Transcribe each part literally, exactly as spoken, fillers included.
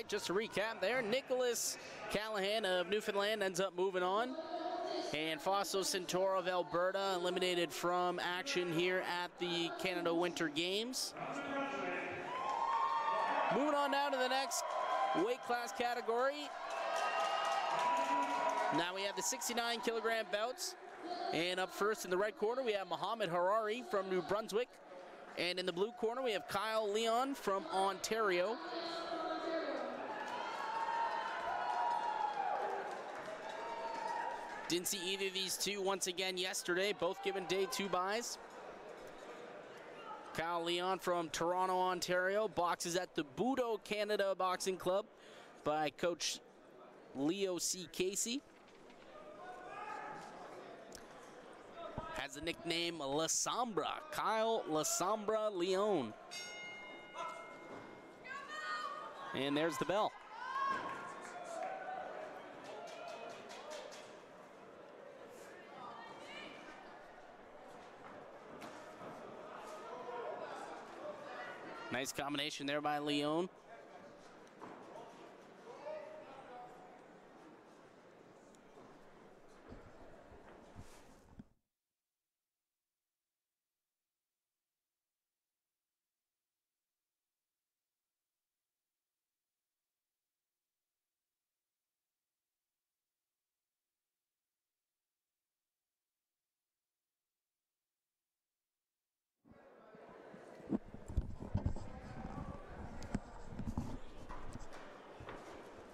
right, just to recap there, Nicholas Callahan of Newfoundland ends up moving on. And Fosso Centoro of Alberta eliminated from action here at the Canada Winter Games. Moving on now to the next weight class category. Now we have the sixty-nine kilogram bouts. And up first in the red corner, we have Mohamad Hariri from New Brunswick. And in the blue corner, we have Kyle Leon from Ontario. Didn't see either of these two once again yesterday, both given day two buys. Kyle Leon from Toronto, Ontario, boxes at the Budo Canada Boxing Club by Coach Leo C. Casey. Has the nickname La Sombra, Kyle La Sombra Leon. And there's the bell. Nice combination there by Leon.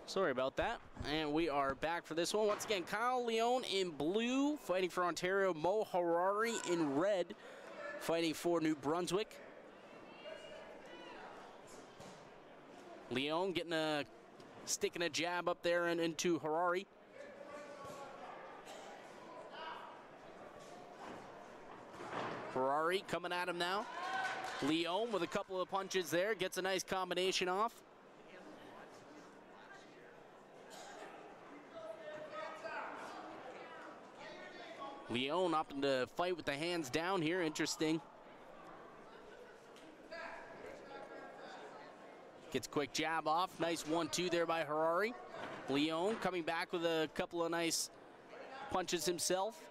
Sorry about that. And we are back for this one. Once again, Kyle Leon in blue, fighting for Ontario. Mo Hariri in red, fighting for New Brunswick. Leon getting a, sticking a jab up there and into Hariri. Hariri coming at him now. Leon with a couple of punches there, gets a nice combination off. Leon opting to fight with the hands down here. Interesting. Gets a quick jab off. Nice one two there by Hariri. Leon coming back with a couple of nice punches himself.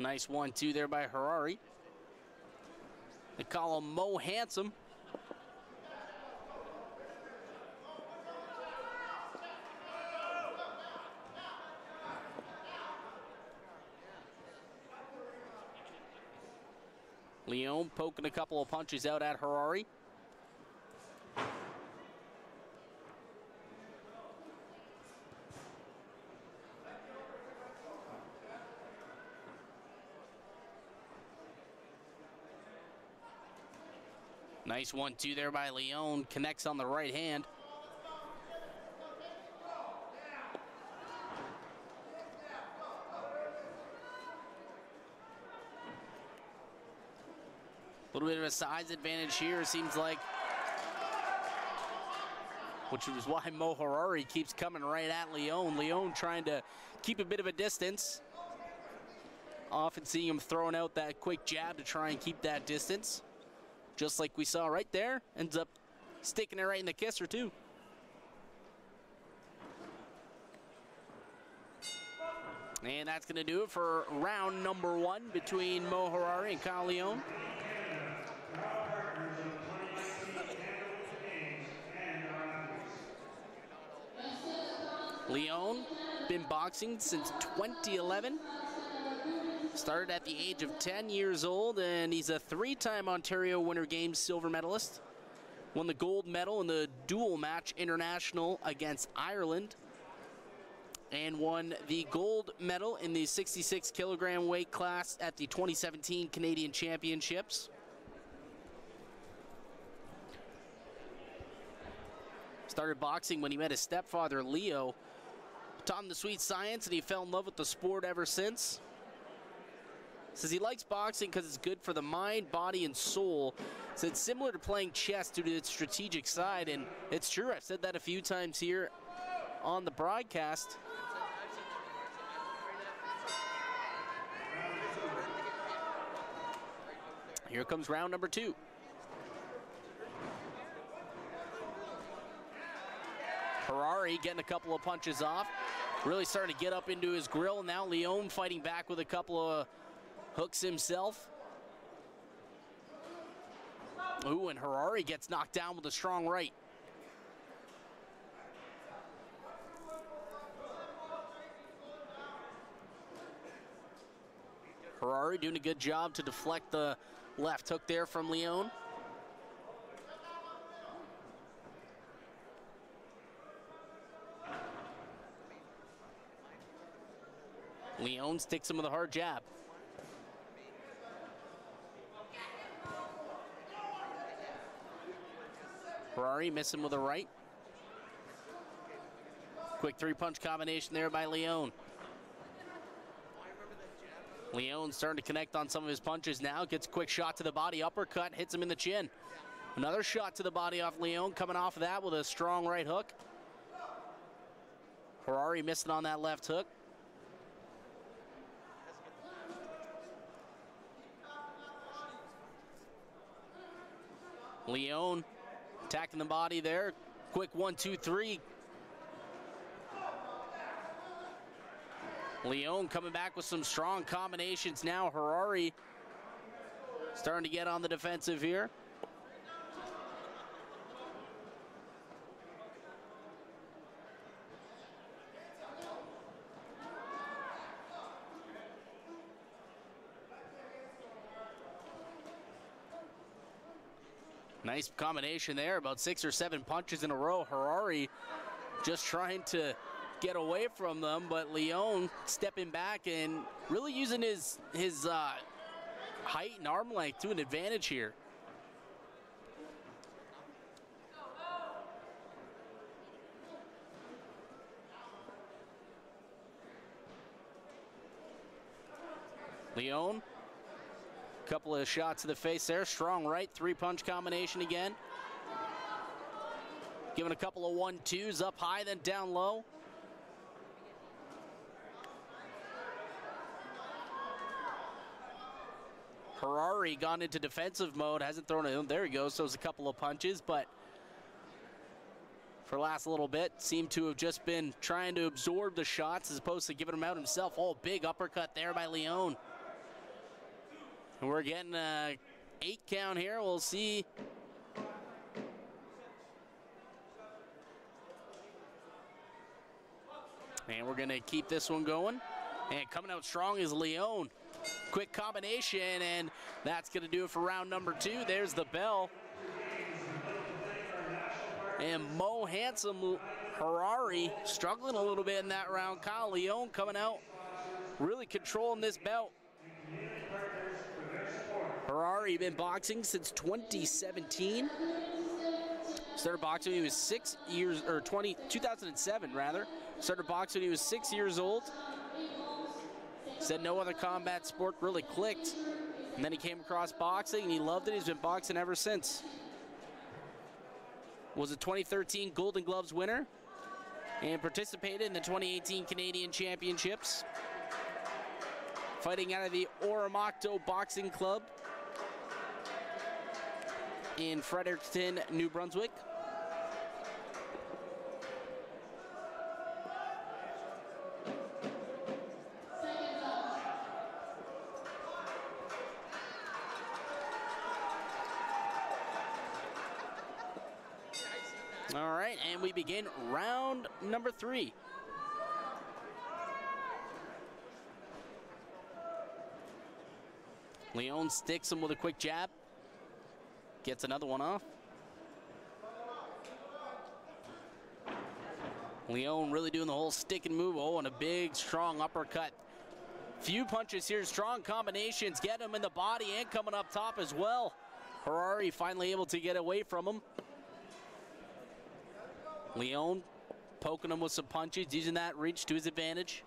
Nice one two there by Hariri. They call him Mo Handsome. Leon poking a couple of punches out at Hariri. Nice one two there by Leon. Connects on the right hand. A little bit of a size advantage here, seems like. Which is why Mo Hariri keeps coming right at Leon. Leon trying to keep a bit of a distance. Often seeing him throwing out that quick jab to try and keep that distance. Just like we saw right there. Ends up sticking it right in the kisser too. And that's going to do it for round number one between Mo Hariri and Kyle Leon. Leon, been boxing since twenty eleven. Started at the age of ten years old, and he's a three-time Ontario Winter Games silver medalist. Won the gold medal in the dual match international against Ireland. And won the gold medal in the sixty-six kilogram weight class at the twenty seventeen Canadian Championships. Started boxing when he met his stepfather, Leo. Taught him the sweet science, and he fell in love with the sport ever since. Says he likes boxing because it's good for the mind, body, and soul. Said it's similar to playing chess due to its strategic side, and it's true. I've said that a few times here on the broadcast. Here comes round number two. Hariri getting a couple of punches off. Really starting to get up into his grill. Now Leon fighting back with a couple of hooks himself. Ooh, and Hariri gets knocked down with a strong right. Hariri doing a good job to deflect the left hook there from Leon. Leon sticks him with a hard jab. Hariri missing with a right. Quick three-punch combination there by Leon. Leon's starting to connect on some of his punches now. Gets a quick shot to the body, uppercut, hits him in the chin. Another shot to the body off Leon, coming off of that with a strong right hook. Hariri missing on that left hook. Leon attacking the body there. Quick one, two, three. Leon coming back with some strong combinations now. Hariri starting to get on the defensive here. Nice combination there, about six or seven punches in a row. Hariri just trying to get away from them, but Leon stepping back and really using his his uh, height and arm length to an advantage here. Leon, couple of shots to the face there. Strong right, three-punch combination again. Giving a couple of one-twos up high, then down low. Hariri gone into defensive mode, hasn't thrown it. There he goes, throws a couple of punches, but for the last little bit, seemed to have just been trying to absorb the shots as opposed to giving them out himself. Oh, big uppercut there by Leon. And we're getting an eight count here. We'll see. And we're going to keep this one going. And coming out strong is Leon. Quick combination, and that's going to do it for round number two. There's the bell. And Mo Handsome Hariri struggling a little bit in that round. Kyle Leon coming out, really controlling this belt. Hariri been boxing since twenty seventeen. Started boxing when he was six years, or twenty, two thousand seven rather. Started boxing when he was six years old. Said no other combat sport really clicked. And then he came across boxing and he loved it. He's been boxing ever since. Was a twenty thirteen Golden Gloves winner and participated in the twenty eighteen Canadian Championships. Fighting out of the Oromocto Boxing Club in Fredericton, New Brunswick. All right, and we begin round number three. Leon sticks him with a quick jab. Gets another one off. Leon really doing the whole stick and move. Oh, and a big, strong uppercut. Few punches here, strong combinations. Get him in the body and coming up top as well. Hariri finally able to get away from him. Leon poking him with some punches, using that reach to his advantage.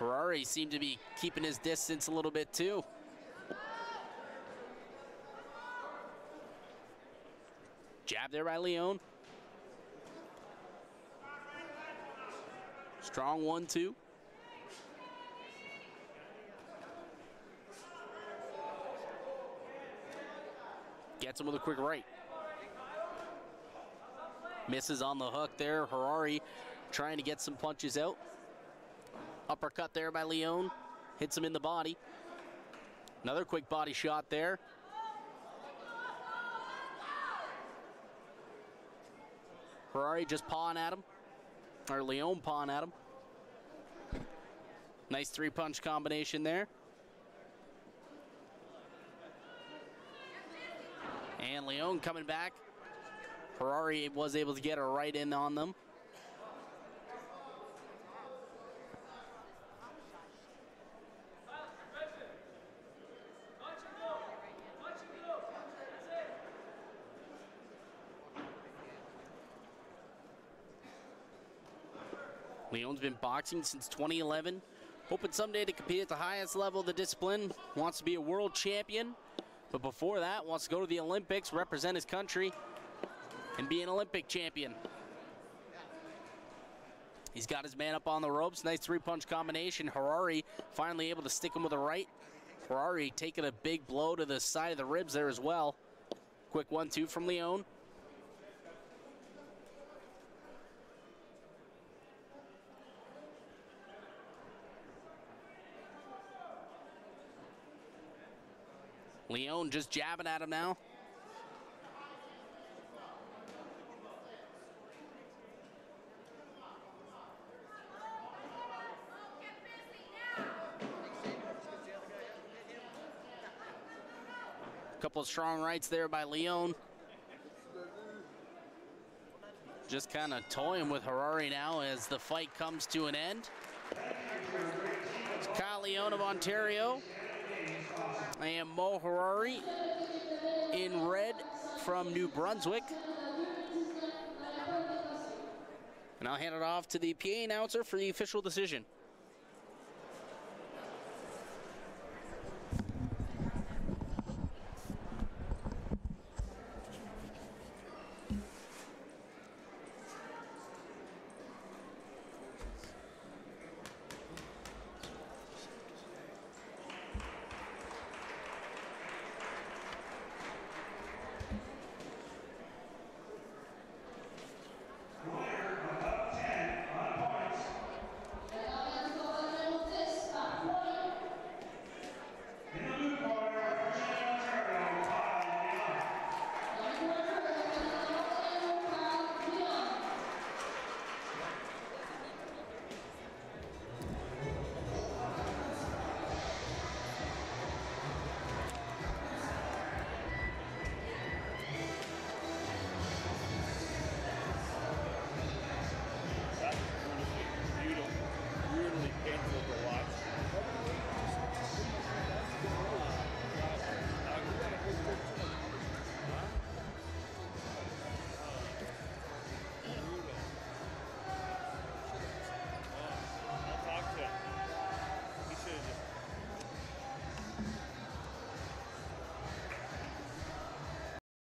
Hariri seemed to be keeping his distance a little bit too. Jab there by Leon. Strong one, two. Gets him with a quick right. Misses on the hook there. Hariri trying to get some punches out. Uppercut there by Leon. Hits him in the body. Another quick body shot there. Hariri just pawing at him. Or Leon pawing at him. Nice three-punch combination there. And Leon coming back. Hariri was able to get her right in on them. Leon's been boxing since twenty eleven. Hoping someday to compete at the highest level of the discipline. Wants to be a world champion. But before that, wants to go to the Olympics, represent his country, and be an Olympic champion. He's got his man up on the ropes. Nice three-punch combination. Hariri finally able to stick him with a right. Hariri taking a big blow to the side of the ribs there as well. Quick one two from Leon. Leon just jabbing at him now. A couple of strong rights there by Leon. Just kind of toying with Hariri now as the fight comes to an end. It's Kyle Leon of Ontario. I am Mo Hariri in red from New Brunswick. And I'll hand it off to the P A announcer for the official decision.